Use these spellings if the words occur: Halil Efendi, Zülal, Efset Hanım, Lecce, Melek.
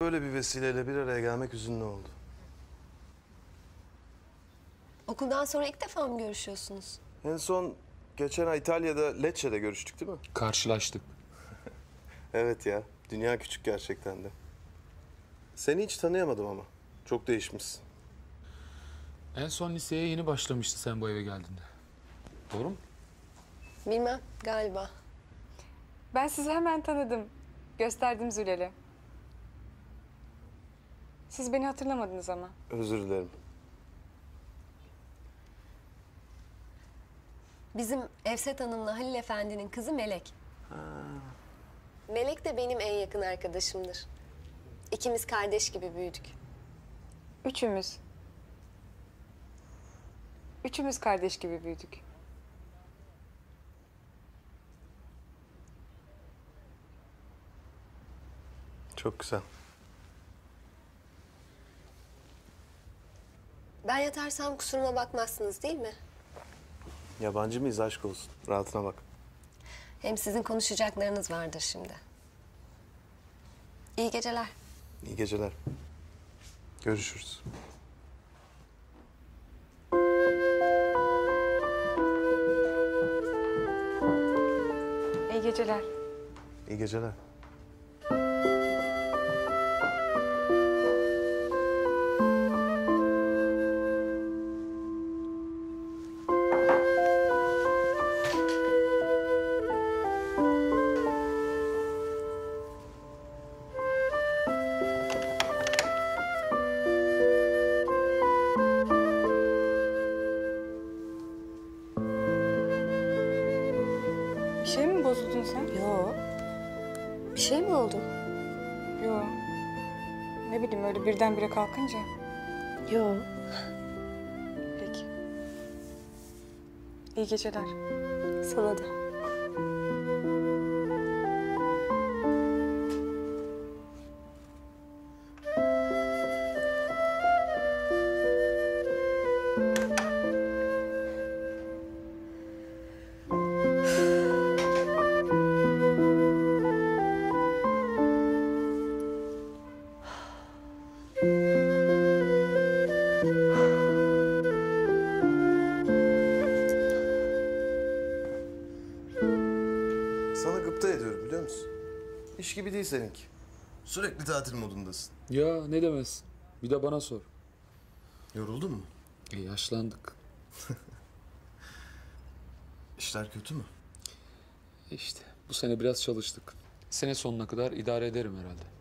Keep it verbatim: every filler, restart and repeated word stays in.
Böyle bir vesileyle bir araya gelmek üzünlü oldu. Okuldan sonra ilk defa mı görüşüyorsunuz? En son geçen ay İtalya'da Lecce'de görüştük değil mi? Karşılaştık. Evet ya, dünya küçük gerçekten de. Seni hiç tanıyamadım ama. Çok değişmişsin. En son liseye yeni başlamıştı sen bu eve geldiğinde. Doğru mu? Bilmem, galiba. Ben sizi hemen tanıdım. Gösterdim Zülal'e. Siz beni hatırlamadınız ama. Özür dilerim. Bizim Efset Hanım'la Halil Efendi'nin kızı Melek. Ha. Melek de benim en yakın arkadaşımdır. İkimiz kardeş gibi büyüdük. Üçümüz. Üçümüz kardeş gibi büyüdük. Çok güzel. Ben yatarsam kusuruma bakmazsınız değil mi? Yabancı mıyız aşk olsun? Rahatına bak. Hem sizin konuşacaklarınız vardır şimdi. İyi geceler. İyi geceler. Görüşürüz. İyi geceler. İyi geceler. Bir şey mi bozuldun sen? Yo. Bir şey mi oldu? Yo. Ne bileyim öyle birdenbire kalkınca. Yo. Peki. İyi geceler. Sana da. Sana gıpta ediyorum biliyor musun? İş gibi değil seninki. Sürekli tatil modundasın. Ya ne demezsin. Bir de bana sor. Yoruldun mu? E yaşlandık. İşler kötü mü? İşte bu sene biraz çalıştık. Sene sonuna kadar idare ederim herhalde.